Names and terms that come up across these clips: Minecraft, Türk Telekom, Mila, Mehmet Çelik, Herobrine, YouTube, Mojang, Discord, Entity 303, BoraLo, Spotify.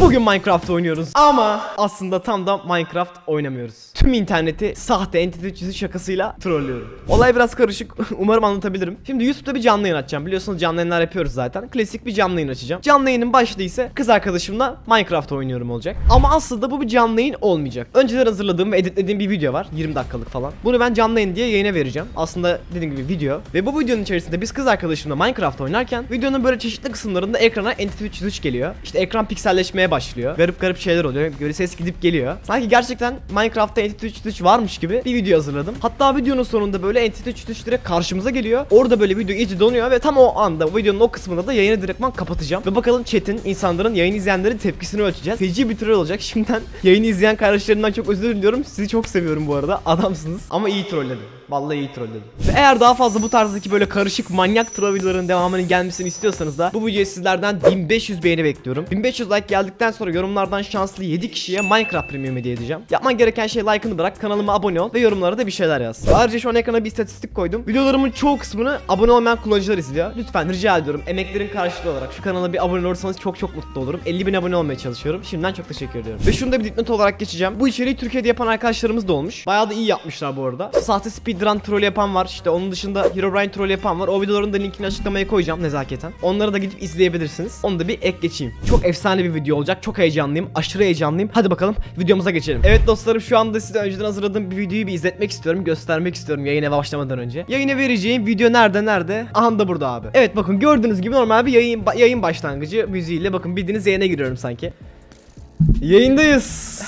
Bugün Minecraft oynuyoruz ama aslında tam da Minecraft oynamıyoruz. Tüm interneti sahte Entity 303 şakasıyla trollüyorum. Olay biraz karışık. Umarım anlatabilirim. Şimdi YouTube'da bir canlı yayın açacağım. Biliyorsunuz canlı yayınlar yapıyoruz zaten. Klasik bir canlı yayın açacağım. Canlı yayının başlığı ise kız arkadaşımla Minecraft oynuyorum olacak. Ama aslında bu bir canlı yayın olmayacak. Önceden hazırladığım ve editlediğim bir video var. 20 dakikalık falan. Bunu ben canlı yayın diye yayına vereceğim. Aslında dediğim gibi video. Ve bu videonun içerisinde biz kız arkadaşımla Minecraft oynarken videonun böyle çeşitli kısımlarında ekrana Entity 303 geliyor. İşte ekran pikselleşmeye başlıyor. Garip garip şeyler oluyor. Böyle ses gidip geliyor. Sanki gerçekten Minecraft'ta Entity 303 varmış gibi bir video hazırladım. Hatta videonun sonunda böyle Entity 303 direkt karşımıza geliyor. Orada böyle video iyice donuyor ve tam o anda videonun o kısmında da yayını direktman kapatacağım. Ve bakalım chat'in, insanların, yayın izleyenlerin tepkisini ölçeceğiz. Feci bir troll olacak. Şimdiden yayını izleyen kardeşlerimden çok özür diliyorum. Sizi çok seviyorum bu arada. Adamsınız. Ama iyi trolledim. Vallahi iyi trolledim. Ve eğer daha fazla bu tarzdaki böyle karışık manyak troll videoların devamının gelmesini istiyorsanız da bu videoya sizlerden 1500 beğeni bekliyorum. 1500 like geldi. Sonra yorumlardan şanslı 7 kişiye Minecraft Premium hediye edeceğim. Yapman gereken şey like'ını bırak, kanalıma abone ol ve yorumlara da bir şeyler yaz. Ayrıca şu an ekrana bir istatistik koydum. Videolarımın çoğu kısmını abone olmayan kullanıcılar izliyor. Lütfen rica ediyorum, emeklerin karşılığı olarak şu kanala bir abone olursanız çok çok mutlu olurum. 50.000 abone olmaya çalışıyorum. Şimdiden çok teşekkür ediyorum. Ve şunu da bir dipnot olarak geçeceğim. Bu içeriği Türkiye'de yapan arkadaşlarımız da olmuş. Bayağı da iyi yapmışlar bu arada. Sahte speedrun troll yapan var. İşte onun dışında Herobrine troll yapan var. O videoların da linkini açıklamaya koyacağım nezaketen. Onlara da gidip izleyebilirsiniz. Onu da bir ek geçeyim. Çok efsane bir video olacak. Çok heyecanlıyım. Aşırı heyecanlıyım. Hadi bakalım videomuza geçelim. Evet dostlarım, şu anda size önceden hazırladığım bir videoyu bir izletmek istiyorum. Göstermek istiyorum yayına başlamadan önce. Yayına vereceğim video nerede? Aha da burada abi. Evet bakın, gördüğünüz gibi normal bir yayın başlangıcı müziğiyle, bakın bildiğiniz yayına giriyorum sanki. Yayındayız.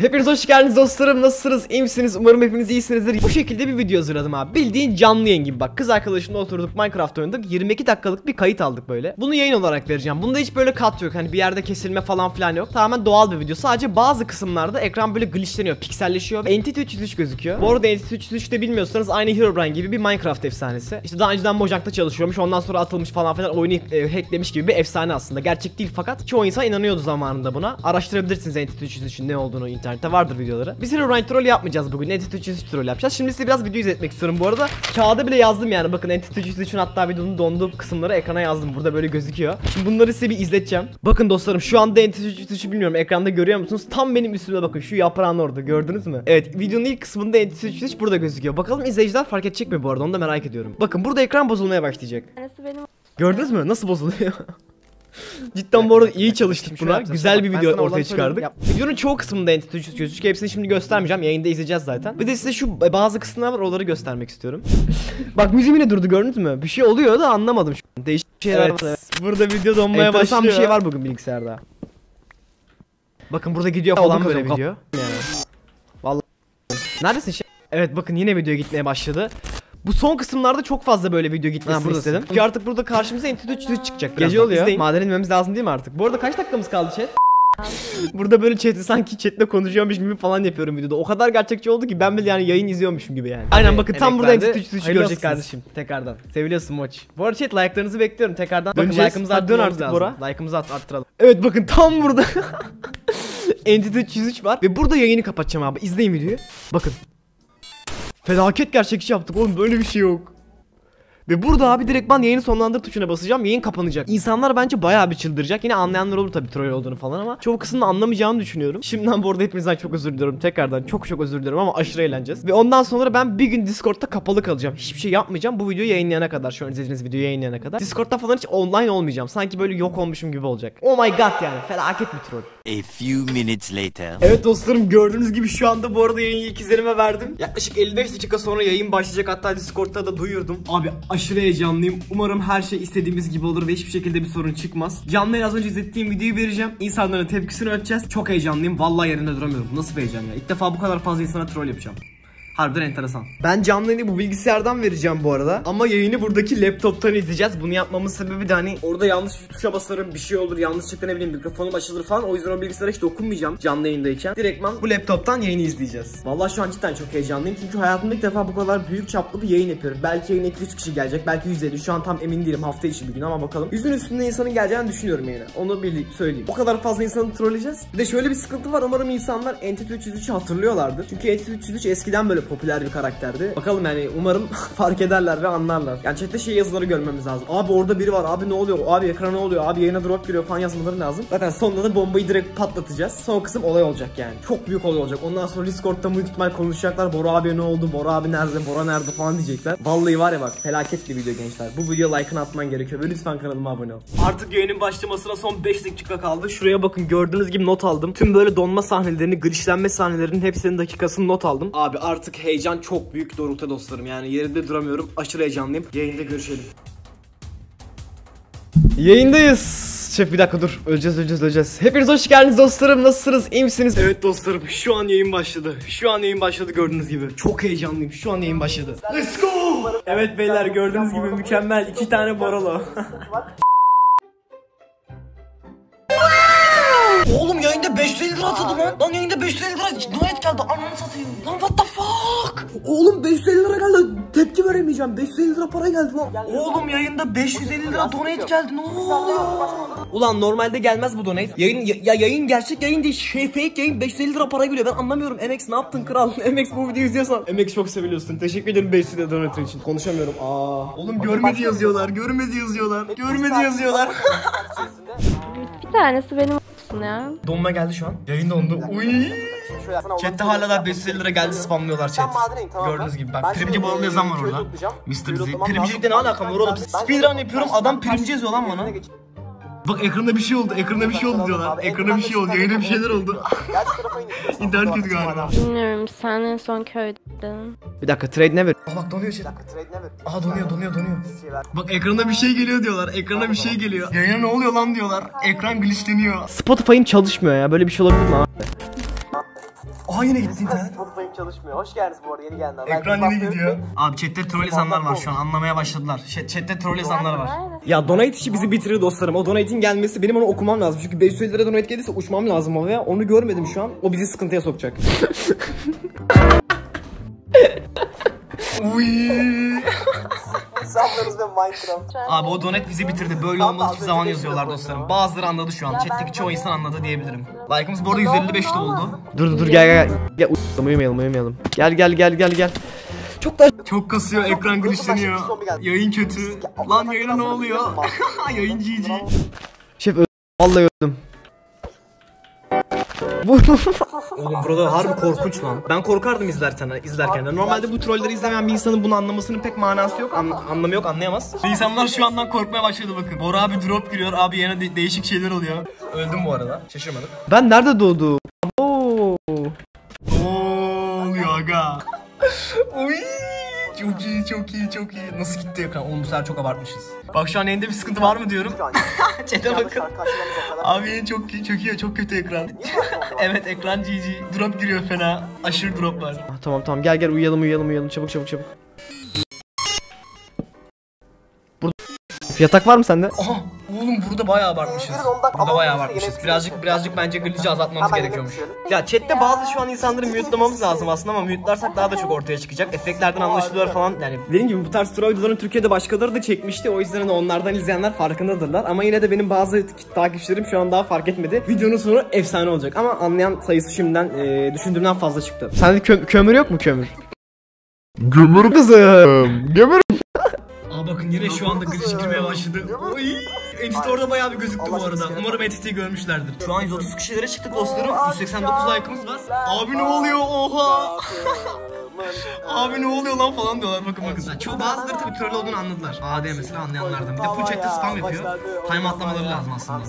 Hepiniz hoş geldiniz dostlarım. Nasılsınız? İyi misiniz? Umarım hepiniz iyisinizdir. Bu şekilde bir video hazırladım abi. Bildiğin canlı yayın gibi bak. Kız arkadaşımla oturduk, Minecraft oynadık. 22 dakikalık bir kayıt aldık böyle. Bunu yayın olarak vereceğim. Bunda hiç böyle cut yok. Hani bir yerde kesilme falan filan yok. Tamamen doğal bir video. Sadece bazı kısımlarda ekran böyle glitchleniyor, pikselleşiyor. Entity 303 gözüküyor. Bu arada Entity 303 de bilmiyorsanız aynı Herobrine gibi bir Minecraft efsanesi. İşte daha önceden Mojang'da çalışıyormuş. Ondan sonra atılmış falan filan, oyunu hacklemiş gibi bir efsane aslında. Gerçek değil fakat çoğu insan inanıyordu zamanında buna. Araştırabilirsiniz Entity 303'ün ne olduğunu. İnternette vardır videoları. Biz Herobrine troll yapmayacağız bugün. Entity 303 troll yapacağız. Şimdi size biraz video izletmek istiyorum bu arada. Kağıda bile yazdım yani. Bakın Entity 303'ün hatta videonun donduğu kısımları ekrana yazdım. Burada böyle gözüküyor. Şimdi bunları size bir izleteceğim. Bakın dostlarım, şu anda Entity 303'ü bilmiyorum. Ekranda görüyor musunuz? Tam benim üstümde bakın. Şu yaprağın orada. Gördünüz mü? Evet, videonun ilk kısmında Entity 303 burada gözüküyor. Bakalım izleyiciler fark edecek mi bu arada? Onu da merak ediyorum. Bakın burada ekran bozulmaya başlayacak. Gördünüz mü? Nasıl bozuluyor? Cidden bu arada iyi çalıştık buna. Güzel bir video ortaya çıkardık. Videonun çoğu kısmında Entity 303 hepsini şimdi göstermeyeceğim. Yayında izleyeceğiz zaten. Bir de size şu bazı kısımlar var, oraları göstermek istiyorum. Bak müziğim yine durdu, gördünüz mü? Bir şey oluyor da anlamadım. Değişik şeyler var. Burada video donmaya başlıyor. Bir şey var bugün bilgisayarda. Bakın burada gidiyor falan böyle video. Vallahi. Neredesin şey? Evet bakın yine video gitmeye başladı. Bu son kısımlarda çok fazla böyle video gitmesini istedim. Çünkü artık burada karşımıza Entity 303 çıkacak. Gece oluyor. Maden inmemiz lazım değil mi artık? Bu arada kaç dakikamız kaldı chat? Burada böyle chat'i sanki chat'le konuşuyormuş gibi falan yapıyorum videoda. O kadar gerçekçi oldu ki ben bile yani yayın izliyormuşum gibi yani. Aynen bakın tam burada Entity 303 görecek kardeşim. Tekrardan. Seviliyorsun Moç. Bu arada chat like'larınızı bekliyorum tekrardan. Bakın like'ımızı arttıralım. Evet bakın tam burada Entity 303 var ve burada yayını kapatacağım abi. İzleyin videoyu. Bakın. Felaket gerçekçi yaptık oğlum, böyle bir şey yok. Ve burada abi direktman yayını sonlandır tuşuna basacağım, yayın kapanacak. İnsanlar bence bayağı bir çıldıracak. Yine anlayanlar olur tabii troll olduğunu falan ama çoğu kısmını anlamayacağını düşünüyorum. Şimdiden bu arada hepinizden çok özür diliyorum tekrardan, çok özür diliyorum ama aşırı eğleneceğiz. Ve ondan sonra ben bir gün Discord'ta kapalı kalacağım. Hiçbir şey yapmayacağım bu videoyu yayınlayana kadar, şu an izlediğiniz videoyu yayınlayana kadar. Discord'ta falan hiç online olmayacağım. Sanki böyle yok olmuşum gibi olacak. Oh my god yani, felaket bir troll. A few minutes later. Evet dostlarım, gördüğünüz gibi şu anda bu arada yayını ilk izlenime verdim. Yaklaşık 55 dakika sonra yayın başlayacak, hatta Discord'ta da duyurdum. Abi aşırı heyecanlıyım. Umarım her şey istediğimiz gibi olur ve hiçbir şekilde bir sorun çıkmaz. Canlı az önce izlettiğim videoyu vereceğim. İnsanların tepkisini ölçeceğiz. Çok heyecanlıyım. Vallahi yerinde duramıyorum. Nasıl bir heyecan ya? İlk defa bu kadar fazla insana troll yapacağım. Harbiden enteresan. Ben canlı yayını bu bilgisayardan vereceğim bu arada. Ama yayını buradaki laptoptan izleyeceğiz. Bunu yapmamın sebebi de hani orada yanlış tuşa basarım, bir şey olur, yanlışlıkla ne bileyim mikrofonum açılır falan. O yüzden o bilgisayara hiç dokunmayacağım canlı yayındayken. Direktman bu laptoptan yayını izleyeceğiz. Vallahi şu an cidden çok heyecanlıyım. Çünkü hayatımda ilk defa bu kadar büyük çaplı bir yayın yapıyorum. Belki yayına 200 kişi gelecek, belki 150. Şu an tam emin değilim, hafta içi bir gün ama bakalım. 100'ün üstünde insanın geleceğini düşünüyorum yayına. Onu söyleyeyim. O kadar fazla insanı trolleyeceğiz. Bir de şöyle bir sıkıntı var. Umarım insanlar Entity 303'ü hatırlıyorlardır. Çünkü Entity 303 eskiden böyle popüler bir karakterdi. Bakalım yani, umarım fark ederler ve anlarlar. Yani chatte şey yazıları görmemiz lazım. Abi orada biri var, abi ne oluyor, abi ekran ne oluyor, abi yayına drop giriyor falan yazmaları lazım. Zaten sonunda da bombayı direkt patlatacağız. Son kısım olay olacak yani. Çok büyük olay olacak. Ondan sonra Discord'da büyük ihtimal konuşacaklar. Bora abi ne oldu, Bora abi nerede, Bora nerede falan diyecekler. Vallahi var ya bak, felaket bir video gençler. Bu video like'ını atman gerekiyor ve lütfen kanalıma abone ol. Artık yayının başlamasına son 5 dakika kaldı. Şuraya bakın, gördüğünüz gibi not aldım. Tüm böyle donma sahnelerini, girişlenme sahnelerinin hepsinin dakikasını not aldım. Abi artık heyecan çok büyük dorukta dostlarım. Yani yerimde duramıyorum. Aşırı heyecanlıyım. Yayında görüşelim. Yayındayız. Şef bir dakika dur, öleceğiz. Hepiniz hoş geldiniz dostlarım, nasılsınız, iyi misiniz? Evet dostlarım, şu an yayın başladı. Gördüğünüz gibi. Çok heyecanlıyım, şu an yayın başladı. Let's go! Evet beyler, gördüğünüz gibi mükemmel 2 tane BoraLo. Oğlum yayında 550 lira atadı lan. Lan yayında 550 lira donate geldi. Ananı satayım. Lan what the fuck? Oğlum 550 lira geldi. Tepki veremeyeceğim. 550 lira para geldi lan. Oğlum yayında 550 lira donate geldi. Ne oldu? Ulan normalde gelmez bu donate. Yayın gerçek yayın değil. Şey fake yayın. 550 lira para geliyor. Ben anlamıyorum. MX ne yaptın kral? MX bu videoyu izliyorsan. MX çok seviliyorsun. Teşekkür ederim 550 lira donate için. Konuşamıyorum. Oğlum görmedi yazıyorlar. Bir tanesi benim ya. Donma geldi şu an. Yayın dondu. Uyyy. Chat'te hala da 550 lira geldi, spamlıyorlar chat. Gördüğünüz gibi bak, primci BoraLo yazan var orada. Primcilikle ne alakam var oğlum? Speedrun yapıyorum, adam primci yazıyor lan bana. Bak ekranda bir şey oldu, diyorlar. Ekranda bir şey oldu, yayına bir şeyler oldu. İnternet kötü galiba. Bilmiyorum, sen en son köydeydin. Bir dakika, trade ne ver? Bak donuyor şey. Aha donuyor. Bak ekranda bir şey geliyor diyorlar, Yayına ne oluyor lan diyorlar, ekran glitchleniyor. Spotify'ın çalışmıyor ya, böyle bir şey olabilir mi abi? Aha yine gitti internet. Spotify'ın çalışmıyor, hoş geldiniz bu arada, yeni gelenler. Ekran yine gidiyor. Abi chatte troll insanlar var şu an, anlamaya başladılar. Chatte troll insanlar var. Ya donate işi bizi bitirir dostlarım. O donate'in gelmesi, benim onu okumam lazım. Çünkü 500 lira donate gelirse uçmam lazım havaya. Onu görmedim şu an, o bizi sıkıntıya sokacak. Uyyy. Abi o donate bizi bitirdi. Böyle olmalı hiçbir zaman yazıyorlar dostlarım. Bazıları anladı şu an. Chat'teki çoğu insan anladı diyebilirim. Like'ımız bu arada 155 de oldu. Dur gel. Uyumayalım. Gel. Çok kasıyor, ekran glitchleniyor. Yayın kötü. Lan yayına ne oluyor? Yayın GG. Şef vallahi öldüm. Oğlum burada harbi korkunç lan. Ben korkardım izlerken de. Normalde bu trolleri izlemeyen bir insanın bunu anlamasının pek manası yok. Anlamı yok, anlayamaz. İnsanlar şu andan korkmaya başladı bakın. Bora abi drop giriyor, abi yerine değişik şeyler oluyor. Öldüm bu arada, şaşırmadım. Ben nerede doğdum? Oluyor aga. Çok iyi. Nasıl gitti ekran? Oğlum bu sefer çok abartmışız. Bak şu an elinde bir sıkıntı var mı diyorum. Chat'e bakın. Abi çok iyi, çok kötü ekran. Evet ekran GG. Drop giriyor fena. Aşırı drop var. Tamam gel uyuyalım. Çabuk. Burada yatak var mı sende? Aha. Oğlum burada bayağı abartmışız. Birazcık bence glitch'i azaltmamız gerekiyormuş. Ya chatte bazı şu an insanları mute'lamamız lazım aslında ama mute'larsak daha da çok ortaya çıkacak. Efektlerden anlaşılıyor falan yani. Dediğim gibi bu tarz troll videolarını Türkiye'de başkaları da çekmişti. O yüzden onlardan izleyenler farkındadırlar. Ama yine de benim bazı takipçilerim şu an daha fark etmedi. Videonun sonu efsane olacak ama anlayan sayısı şimdiden düşündüğümden fazla çıktı. Sende kömür yok mu kömür? Gömür kızım. Aa bakın yine şu anda glitch girmeye başladı. Entity orada bayağı bir gözüktü bu arada. Umarım Entity'yi görmüşlerdir. Şu an 130 kişilere çıktık dostlarım. 189 like'ımız var. Abi ne oluyor? Oha! Abi ne oluyor lan falan diyorlar. Bakın. Çoğu bazıları tabii troll olduğunu anladılar. AD mesela anlayanlardan. Bir de full chat'te spam yapıyor. Time atlamaları lazım aslında.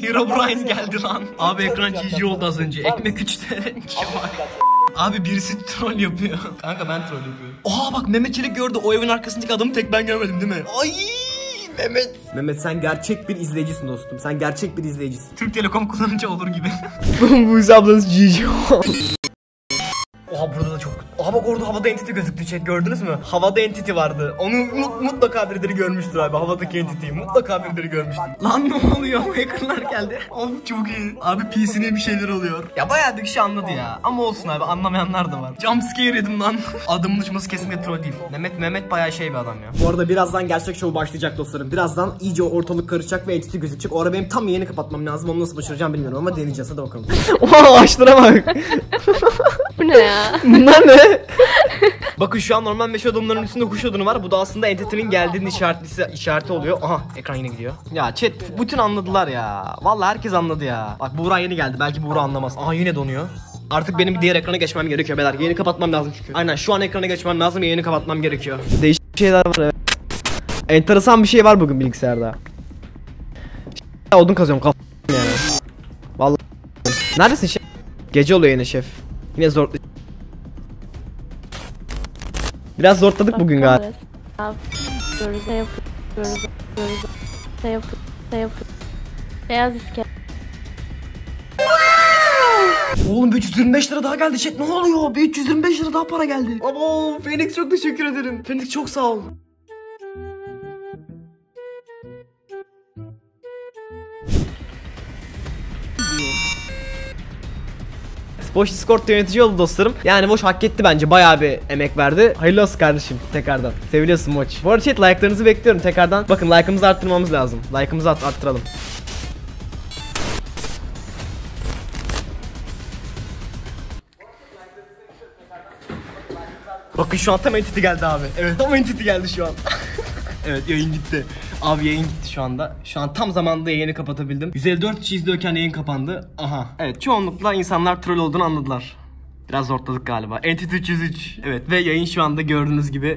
Herobrine geldi lan. Abi ekran GG oldu az önce. Ekmek 3 TL. Abi birisi troll yapıyor. Kanka ben troll yapıyorum. Oha bak Mehmet Çelik gördü. O evin arkasındaki adamı tek ben görmedim değil mi? Ay Mehmet sen gerçek bir izleyicisin dostum. Türk Telekom kullanıcı olur gibi. Bu yüzden ablanız GG. Oha burada da çok. Oha bak orada havada Entity gözüktü chat, gördünüz mü? Havada Entity vardı. Onu mutlaka birileri görmüştür abi. Havadaki Entity'yi mutlaka birileri görmüştür. Lan ne oluyor? Hackerlar geldi. Oğlum çok iyi. Abi PC'ne bir şeyler oluyor. Ya bayağı bir kişi anladı ya. Ama olsun abi, anlamayanlar da var. Jumpscare yedim lan. Adamın uçması kesinlikle troll değil. Mehmet bayağı şey bir adam ya. Bu arada birazdan gerçek show başlayacak dostlarım. Birazdan iyice ortalık karışacak ve Entity gözükecek. O ara benim tam yayını kapatmam lazım. Onu nasıl başaracağım bilmiyorum ama deneyeceğiz. Hadi bakalım. Oha açlara bak. Bu ne ya? Bunlar ne? Bakın şu an normal meşe odunlarının üstünde kuş odunu var. Bu da aslında Entity'nin geldiğinin işareti oluyor. Aha ekran yine gidiyor. Ya chat bütün anladılar ya. Vallahi herkes anladı ya. Bak Buğra yeni geldi. Belki Buğra anlamaz. Aha yine donuyor. Artık benim bir diğer ekrana geçmem gerekiyor beyler. Yayını kapatmam lazım çünkü. Aynen şu an ekrana geçmem lazım. Yayını kapatmam gerekiyor. Değişik şeyler var evet. Enteresan bir şey var bugün bilgisayarda. Odun kazıyorum kafam yani. Vallahi. Neredesin şef? Gece oluyor yine şef. Yine zor. Biraz zorladık bugün galiba. Beyaz iskelet. Oğlum 325 lira daha geldi chat. Ne oluyor? 325 lira daha para geldi. Abo Phoenix çok teşekkür ederim. Phoenix çok sağ ol. Boş Discord'da yönetici oldu dostlarım. Yani Boş hak etti bence. Bayağı bir emek verdi. Hayırlı olsun kardeşim tekrardan. Seviliyorsun Boş. Bu arada chat like'larınızı bekliyorum tekrardan. Bakın like'ımızı arttırmamız lazım. Like'ımızı arttıralım. Bakın şu an tam Entity geldi abi. Evet tam Entity geldi şu an. Evet yayın gitti. Abi yayın gitti şu anda. Şu an tam zamanda yayını kapatabildim. 154 kişi izliyorken yayın kapandı. Aha. Evet çoğunlukla insanlar troll olduğunu anladılar. Biraz zorladık galiba. Entity 303. Evet ve yayın şu anda gördüğünüz gibi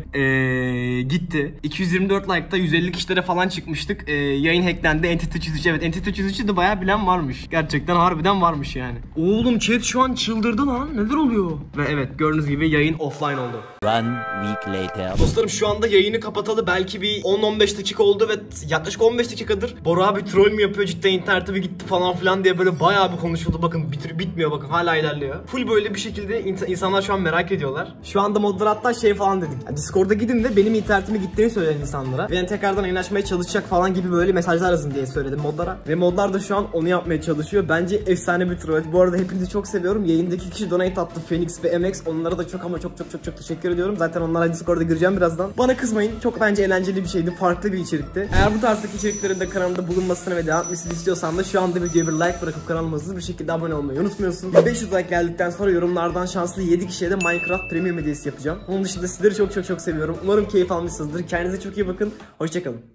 gitti. 224 like'da 150 kişilere falan çıkmıştık. Yayın hacklendi. Entity 303. Evet Entity 303'ü de bayağı bilen varmış. Gerçekten harbiden varmış yani. Oğlum chat şu an çıldırdı lan. Neler oluyor? Ve evet gördüğünüz gibi yayın offline oldu. One week later. Dostlarım şu anda yayını kapatalı belki bir 10-15 dakika oldu ve yaklaşık 15 dakikadır Bora abi troll mü yapıyor cidden internete bir gitti falan filan diye böyle bayağı bir konuşuldu. Bakın bitmiyor bakın hala ilerliyor. Full böyle bir şekilde insanlar şu an merak ediyorlar. Şu anda modlar hatta şey falan dedik. Yani Discord'a gidin de benim internetime gittiğini söyleyen insanlara. Ben tekrardan yayınlaşmaya çalışacak falan gibi böyle mesajlar yazın diye söyledim modlara. Ve modlar da şu an onu yapmaya çalışıyor. Bence efsane bir troll. Bu arada hepinizi çok seviyorum. Yayındaki kişi donate attı. Phoenix ve MX. Onlara da çok ama çok teşekkür ediyorum. Zaten onlara Discord'a gireceğim birazdan. Bana kızmayın. Çok bence eğlenceli bir şeydi. Farklı bir içerikti. Eğer bu tarzdaki içeriklerin de kanalımda bulunmasını ve devam etmesini istiyorsan da şu anda videoya bir like bırakıp kanalıma hızlı bir şekilde abone olmayı unutmuyorsun. 500 like geldikten sonra yorumlarda şanslı 7 kişiye de Minecraft Premium hediyesi yapacağım. Onun dışında sizleri çok seviyorum. Umarım keyif almışsınızdır. Kendinize çok iyi bakın. Hoşçakalın.